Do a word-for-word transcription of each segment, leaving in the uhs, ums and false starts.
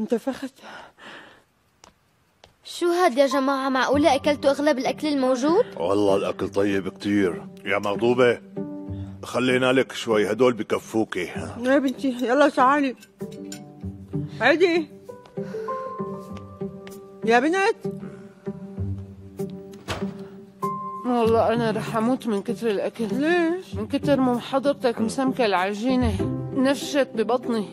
انتفخت. شو هاد يا جماعة؟ معقولة أكلتوا أغلب الأكل الموجود؟ والله الأكل طيب كتير. يا مغضوبة خلينا لك شوي، هدول بكفوكي. يا بنتي يلا تعالي. عدي يا بنت. والله أنا رح أموت من كتر الأكل. ليش؟ من كتر ما حضرتك مسمكة العجينة نفشت ببطني.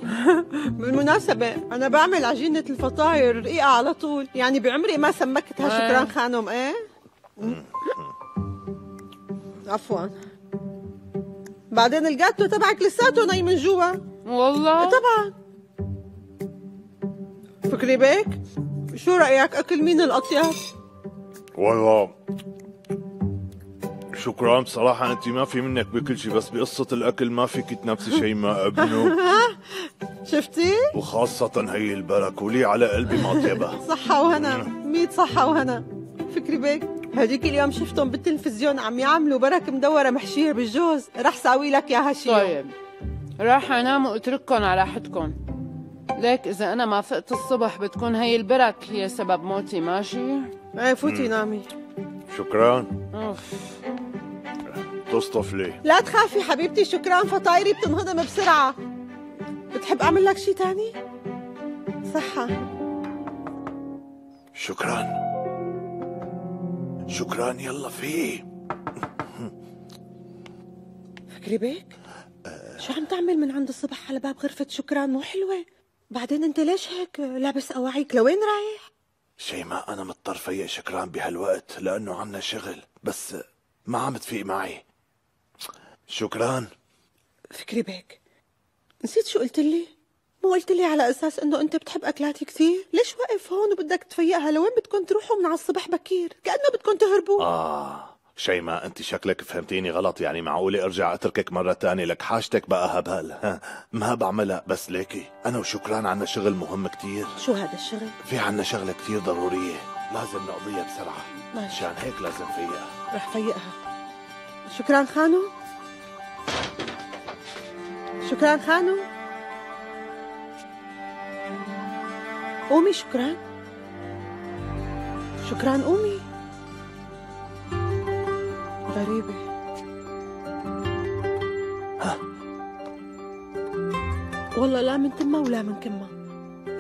بالمناسبة أنا بعمل عجينة الفطاير رقيقة على طول، يعني بعمري ما سمكتها. آه. شكرا خانم. إيه؟ عفوا. بعدين الجاتو تبعك لساته ناي من جوا. والله؟ طبعا. فكري بيك؟ شو رأيك أكل مين الأطيب؟ والله شكرا بصراحة، أنت ما في منك بكل شيء، بس بقصة الأكل ما فيك تنافسي شيء ما أبنه. شفتي؟ وخاصة هي البرك ولي على قلبي مطيبة. صحة وهنا، ميت صحة وهنا. فكري بيك؟ هذيك اليوم شفتهم بالتلفزيون عم يعملوا برك مدورة محشية بالجوز، رح ساوي لك إياها شي. طيب راح أنام وأترككم على حدكم، ليك إذا أنا ما فقت الصبح بتكون هي البرك هي سبب موتي، ماشي؟ إيه فوتي نامي. شكرا. أوف تصطفلي. لا تخافي حبيبتي، شكرا فطايري بتنهضم بسرعة. بتحب أعمل لك شي تاني؟ صحة. شكرا شكرا. يلا في فكري بيك؟ أه شو عم تعمل من عند الصبح على باب غرفة شكرا؟ مو حلوة. بعدين انت ليش هيك لابس اواعيك؟ لوين رايح؟ شيماء انا مضطر فيق شكرا بهالوقت لانه عنا شغل، بس ما عم تفيق معي. شكرا فكري بيك، نسيت شو قلت لي؟ مو قلت لي على اساس انه انت بتحب اكلاتي كثير؟ ليش واقف هون وبدك تفيقها؟ لوين بدكم تروحوا من على الصبح بكير؟ كانه بدكم تهربوا. اه شيماء انت شكلك فهمتيني غلط، يعني معقوله ارجع اتركك مره ثانيه؟ لك حاجتك بقى هبال ما بعملها، بس ليكي انا وشكران عنا شغل مهم كثير. شو هذا الشغل؟ في عنا شغله كثير ضروريه لازم نقضيها بسرعه، مشان هيك لازم فيقها. رح فيقها. شكرا خانو. شكرا خانو قومي. شكرا شكرا قومي. غريبة. ها والله لا من تمها ولا من كمها.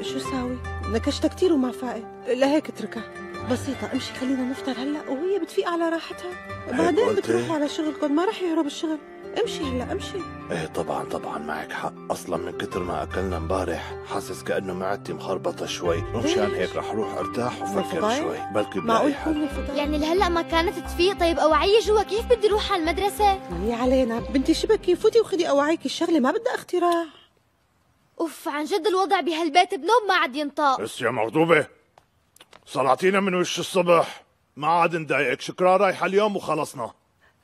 شو ساوي؟ نكشتها كثير وما فاقت، لهيك اتركها. بسيطة امشي، خلينا نفطر هلا وهي بتفيق على راحتها، بعدين بتروحوا على شغلكم، ما رح يهرب الشغل. امشي هلا امشي. ايه طبعا طبعا معك حق، اصلا من كتر ما اكلنا امبارح حاسس كانه معدتي مخربطه شوي، ومشان هيك رح اروح ارتاح وفكر شوي بلكي بلاقي حل. يعني لهلا ما كانت تفيق؟ طيب اواعيي جوا، كيف بدي اروح على المدرسه؟ هي علينا بنتي شبكي، فوتي وخدي اواعيك، الشغله ما بدها اختراع. اوف عن جد الوضع بهالبيت بنوب ما عاد ينطاق. بس يا مغضوبه صلعتينا من وش الصبح، ما عاد نضايقك. شكرا رايحه اليوم وخلصنا.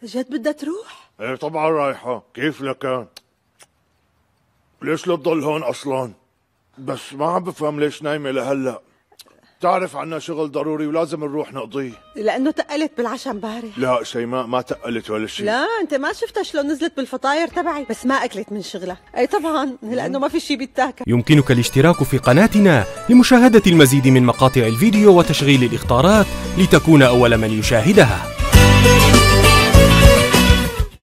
جد بدها تروح؟ ايه طبعا رايحة، كيف لكان؟ ليش لتضل هون أصلا؟ بس ما عم بفهم ليش نايمة لهلا؟ بتعرف عنا شغل ضروري ولازم نروح نقضيه. لأنه تقلت بالعشاء امبارح. لا شيماء ما تقلت ولا شيء. لا أنت ما شفتها شلون نزلت بالفطاير تبعي، بس ما أكلت من شغلها. أي طبعا لأنه ما في شيء بيتاكل. يمكنك الاشتراك في قناتنا لمشاهدة المزيد من مقاطع الفيديو وتشغيل الإخطارات لتكون أول من يشاهدها.